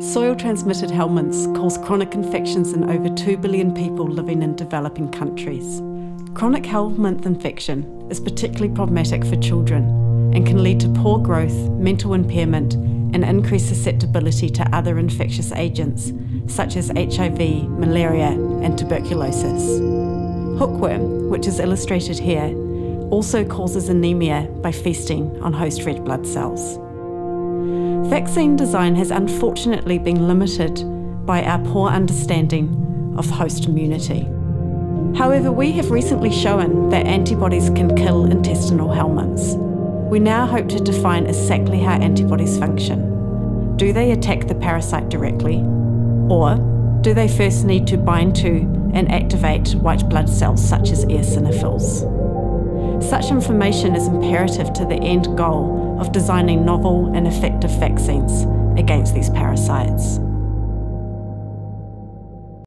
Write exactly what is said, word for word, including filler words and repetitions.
Soil-transmitted helminths cause chronic infections in over two billion people living in developing countries. Chronic helminth infection is particularly problematic for children and can lead to poor growth, mental impairment and increased susceptibility to other infectious agents such as H I V, malaria and tuberculosis. Hookworm, which is illustrated here, also causes anemia by feasting on host red blood cells. Vaccine design has unfortunately been limited by our poor understanding of host immunity. However, we have recently shown that antibodies can kill intestinal helminths. We now hope to define exactly how antibodies function. Do they attack the parasite directly? Or do they first need to bind to and activate white blood cells such as eosinophils? Such information is imperative to the end goal of designing novel and effective vaccines against these parasites.